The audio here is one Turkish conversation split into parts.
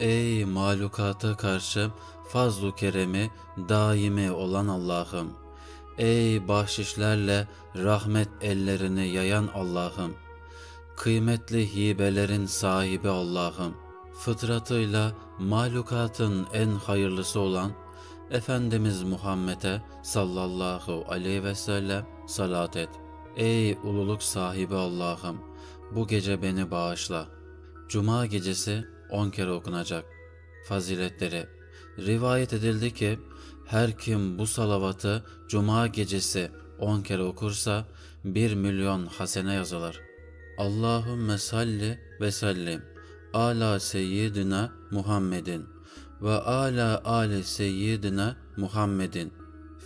Ey mahlukata karşı fazl-u keremi daimi olan Allah'ım! Ey bahşişlerle rahmet ellerini yayan Allah'ım! Kıymetli hibelerin sahibi Allah'ım! Fıtratıyla mahlukatın en hayırlısı olan Efendimiz Muhammed'e sallallahu aleyhi ve sellem salat et. Ey ululuk sahibi Allah'ım! Bu gece beni bağışla. Cuma gecesi 10 kere okunacak. Faziletleri. Rivayet edildi ki, her kim bu salavatı Cuma gecesi 10 kere okursa 1 milyon hasene yazılır. Allahümme salli ve sellim ala seyyidina Muhammedin ve ala ali seyyidina Muhammedin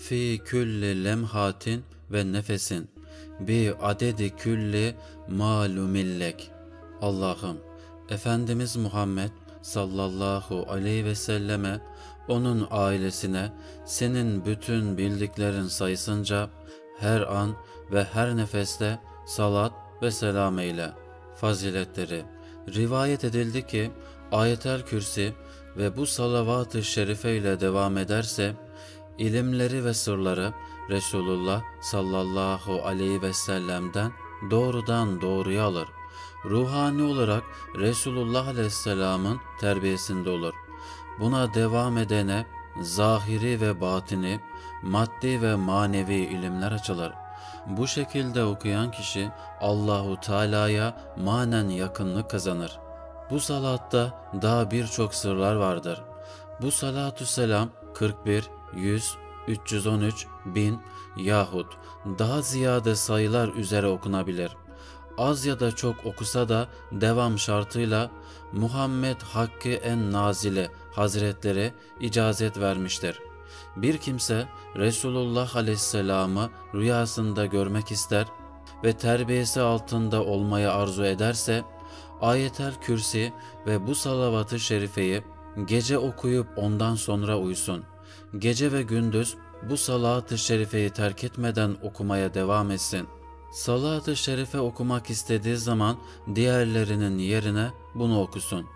fi külli lemhatin ve nefesin bi adedi külli malumillek. Allah'ım, Efendimiz Muhammed sallallahu aleyhi ve selleme, onun ailesine senin bütün bildiklerin sayısınca her an ve her nefeste salat ve selam eyle. Faziletleri. Rivayet edildi ki, Ayet-el Kürsi ve bu salavat-ı şerife ile devam ederse, ilimleri ve sırları Resulullah sallallahu aleyhi ve sellem'den doğrudan doğruya alır. Ruhani olarak Resulullah aleyhisselamın terbiyesinde olur. Buna devam edene zahiri ve batini, maddi ve manevi ilimler açılır. Bu şekilde okuyan kişi Allahu Teala'ya manen yakınlık kazanır. Bu salatta daha birçok sırlar vardır. Bu salatü selam 41, 100, 313, 1000 yahut daha ziyade sayılar üzere okunabilir. Az ya da çok okusa da devam şartıyla Muhammed Hakkı en Nazili Hazretleri icazet vermiştir. Bir kimse Resulullah Aleyhisselam'ı rüyasında görmek ister ve terbiyesi altında olmayı arzu ederse, Ayet-el Kürsi ve bu salavat-ı şerifeyi gece okuyup ondan sonra uyusun. Gece ve gündüz bu salat-ı şerifeyi terk etmeden okumaya devam etsin. Salat-ı şerife okumak istediği zaman diğerlerinin yerine bunu okusun.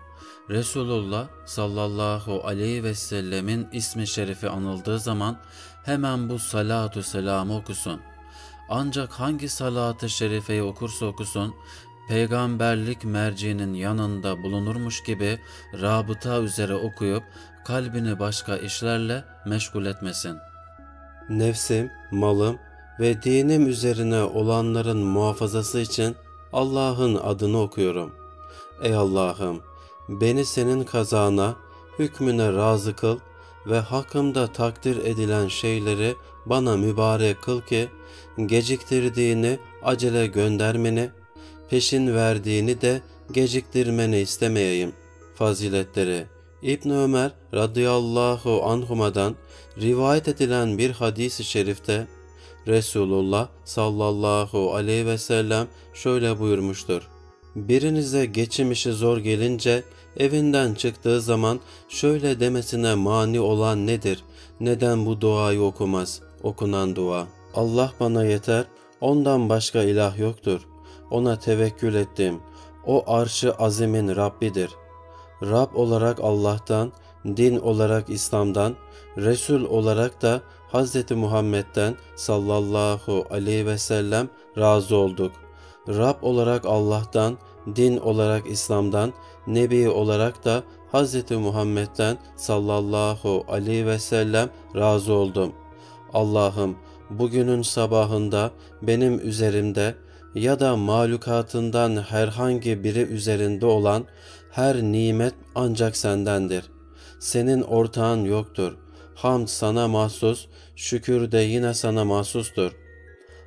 Resulullah sallallahu aleyhi ve sellemin ismi şerifi anıldığı zaman hemen bu salatü selamı okusun. Ancak hangi salat-ı şerifeyi okursa okusun, peygamberlik merciğinin yanında bulunurmuş gibi rabıta üzere okuyup kalbini başka işlerle meşgul etmesin. Nefsim, malım ve dinim üzerine olanların muhafazası için Allah'ın adını okuyorum. Ey Allah'ım, beni senin kazana, hükmüne razı kıl ve hakkımda takdir edilen şeyleri bana mübarek kıl ki, geciktirdiğini acele göndermeni, peşin verdiğini de geciktirmeni istemeyeyim. Faziletleri. İbni Ömer radıyallahu anhuma'dan rivayet edilen bir hadis-i şerifte, Resulullah sallallahu aleyhi ve sellem şöyle buyurmuştur: "Birinize geçim işi zor gelince evinden çıktığı zaman şöyle demesine mani olan nedir? Neden bu duayı okumaz?" Okunan dua: "Allah bana yeter, ondan başka ilah yoktur. Ona tevekkül ettim. O arş-ı azimin Rabbidir." Rab olarak Allah'tan, din olarak İslam'dan, Resul olarak da Hz. Muhammed'den sallallahu aleyhi ve sellem razı olduk. Rab olarak Allah'tan, din olarak İslam'dan, Nebi olarak da Hz. Muhammed'den sallallahu aleyhi ve sellem razı oldum. Allah'ım, bugünün sabahında benim üzerimde ya da mahlukatından herhangi biri üzerinde olan her nimet ancak sendendir. Senin ortağın yoktur. Hamd sana mahsus, şükür de yine sana mahsustur.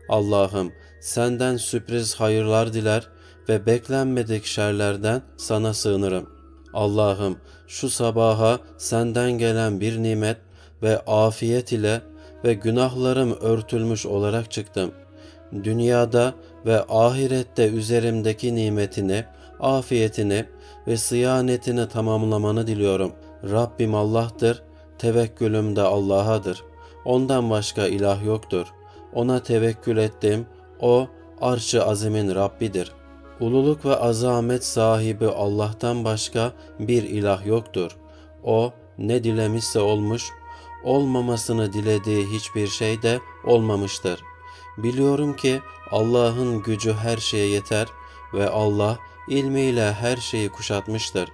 Allah'ım, senden sürpriz hayırlar diler ve beklenmedik şerlerden sana sığınırım. Allah'ım, şu sabaha senden gelen bir nimet ve afiyet ile ve günahlarım örtülmüş olarak çıktım. Dünyada ve ahirette üzerimdeki nimetini, afiyetini ve sıyanetini tamamlamanı diliyorum. Rabbim Allah'tır, tevekkülüm de Allah'adır. Ondan başka ilah yoktur. Ona tevekkül ettim, O arş-ı azimin Rabbidir. Ululuk ve azamet sahibi Allah'tan başka bir ilah yoktur. O ne dilemişse olmuş, olmamasını dilediği hiçbir şey de olmamıştır. Biliyorum ki Allah'ın gücü her şeye yeter ve Allah ilmiyle her şeyi kuşatmıştır.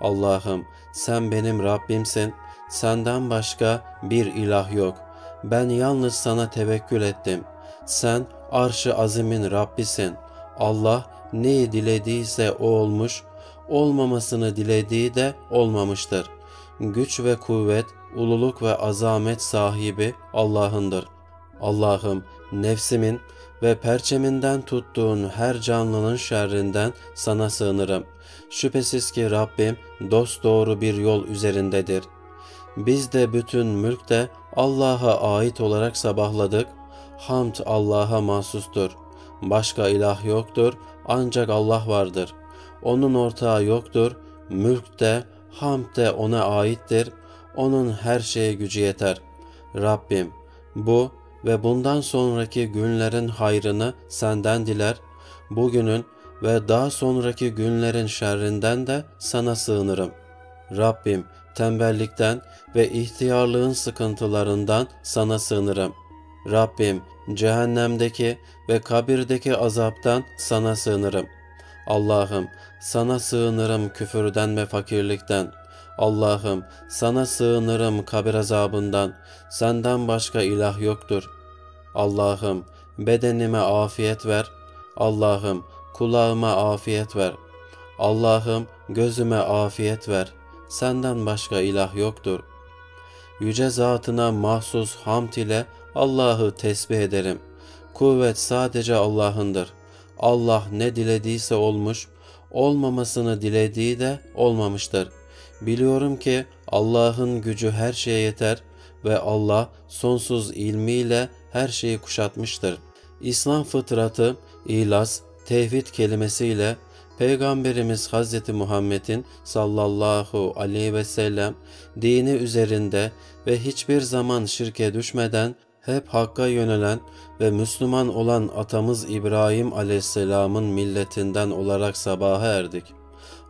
Allah'ım sen benim Rabbimsin, senden başka bir ilah yok. Ben yalnız sana tevekkül ettim. Sen arş-ı azimin Rabbisin. Allah neyi dilediyse o olmuş, olmamasını dilediği de olmamıştır. Güç ve kuvvet, ululuk ve azamet sahibi Allah'ındır. Allah'ım nefsimin ve perçeminden tuttuğun her canlının şerrinden sana sığınırım. Şüphesiz ki Rabbim dosdoğru bir yol üzerindedir. Biz de bütün mülk de Allah'a ait olarak sabahladık. Hamd Allah'a mahsustur. Başka ilah yoktur, ancak Allah vardır. Onun ortağı yoktur. Mülk de, hamd de ona aittir. Onun her şeye gücü yeter. Rabbim, bu ve bundan sonraki günlerin hayrını senden diler. Bugünün ve daha sonraki günlerin şerrinden de sana sığınırım. Rabbim, tembellikten ve ihtiyarlığın sıkıntılarından sana sığınırım. Rabbim, cehennemdeki ve kabirdeki azaptan sana sığınırım. Allah'ım, sana sığınırım küfürden ve fakirlikten. Allah'ım, sana sığınırım kabir azabından. Senden başka ilah yoktur. Allah'ım, bedenime afiyet ver. Allah'ım, kulağıma afiyet ver. Allah'ım, gözüme afiyet ver. Senden başka ilah yoktur. Yüce zatına mahsus hamd ile Allah'ı tesbih ederim. Kuvvet sadece Allah'ındır. Allah ne dilediyse olmuş, olmamasını dilediği de olmamıştır. Biliyorum ki Allah'ın gücü her şeye yeter ve Allah sonsuz ilmiyle her şeyi kuşatmıştır. İslam fıtratı, ihlas, tevhid kelimesiyle Peygamberimiz Hz. Muhammed'in sallallahu aleyhi ve sellem dini üzerinde ve hiçbir zaman şirke düşmeden hep Hakk'a yönelen ve Müslüman olan atamız İbrahim aleyhisselamın milletinden olarak sabaha erdik.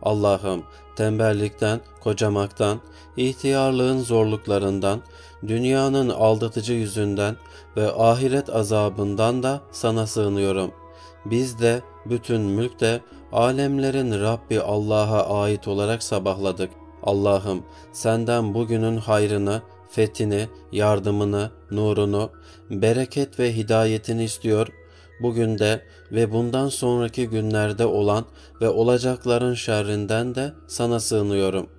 Allah'ım tembellikten, kocamaktan, ihtiyarlığın zorluklarından, dünyanın aldatıcı yüzünden ve ahiret azabından da sana sığınıyorum. Biz de, bütün mülk de, alemlerin Rabbi Allah'a ait olarak sabahladık. Allah'ım senden bugünün hayrını, fethini, yardımını, nurunu, bereket ve hidayetini istiyor. Bugün de ve bundan sonraki günlerde olan ve olacakların şerrinden de sana sığınıyorum.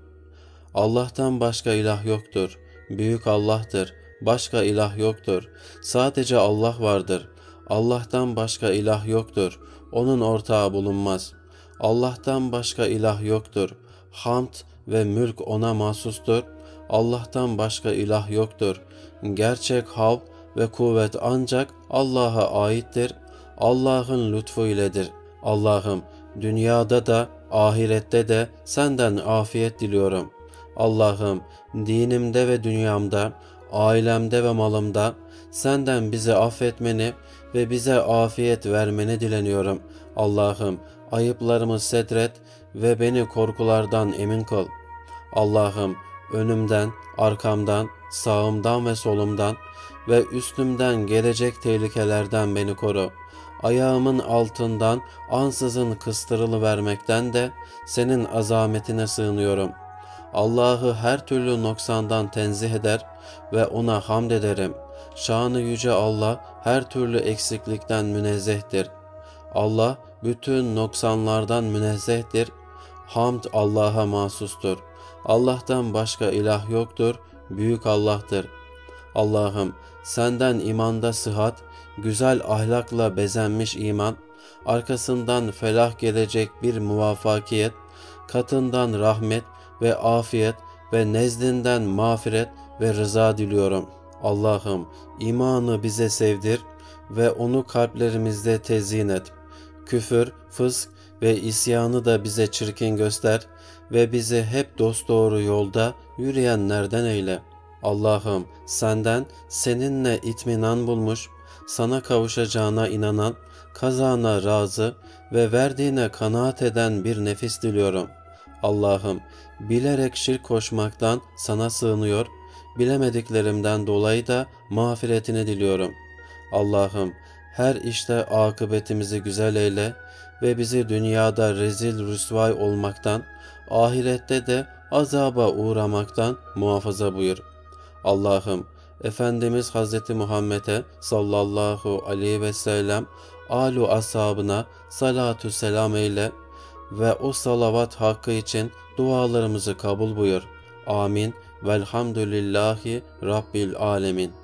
Allah'tan başka ilah yoktur. Büyük Allah'tır. Başka ilah yoktur. Sadece Allah vardır. Allah'tan başka ilah yoktur. Onun ortağı bulunmaz. Allah'tan başka ilah yoktur. Hamd ve mülk ona mahsustur. Allah'tan başka ilah yoktur. Gerçek havl ve kuvvet ancak Allah'a aittir. Allah'ın lütfu iledir. Allah'ım dünyada da ahirette de senden afiyet diliyorum. Allah'ım dinimde ve dünyamda, ailemde ve malımda senden bizi affetmeni ve bize afiyet vermeni dileniyorum. Allah'ım ayıplarımı setret ve beni korkulardan emin kıl. Allah'ım önümden, arkamdan, sağımdan ve solumdan ve üstümden gelecek tehlikelerden beni koru. Ayağımın altından ansızın kıstırılıvermekten de senin azametine sığınıyorum. Allah'ı her türlü noksandan tenzih eder ve ona hamd ederim. Şanı yüce Allah her türlü eksiklikten münezzehtir. Allah bütün noksanlardan münezzehtir. Hamd Allah'a mahsustur. Allah'tan başka ilah yoktur. Büyük Allah'tır. Allah'ım senden imanda sıhhat, güzel ahlakla bezenmiş iman, arkasından felah gelecek bir muvaffakiyet, katından rahmet ve afiyet ve nezdinden mağfiret ve rıza diliyorum. Allah'ım imanı bize sevdir ve onu kalplerimizde tezyin et. Küfür, fısk ve isyanı da bize çirkin göster ve bizi hep dosdoğru yolda yürüyenlerden eyle. Allah'ım senden, seninle itminan bulmuş, sana kavuşacağına inanan, kazana razı ve verdiğine kanaat eden bir nefis diliyorum. Allah'ım, bilerek şirk koşmaktan sana sığınıyor, bilemediklerimden dolayı da mağfiretini diliyorum. Allah'ım, her işte akıbetimizi güzel eyle ve bizi dünyada rezil rüsvay olmaktan, ahirette de azaba uğramaktan muhafaza buyur. Allah'ım, Efendimiz Hazreti Muhammed'e sallallahu aleyhi ve sellem âlu ashabına salatu selam eyle ve o salavat hakkı için dualarımızı kabul buyur. Amin. Velhamdülillahi Rabbil alemin.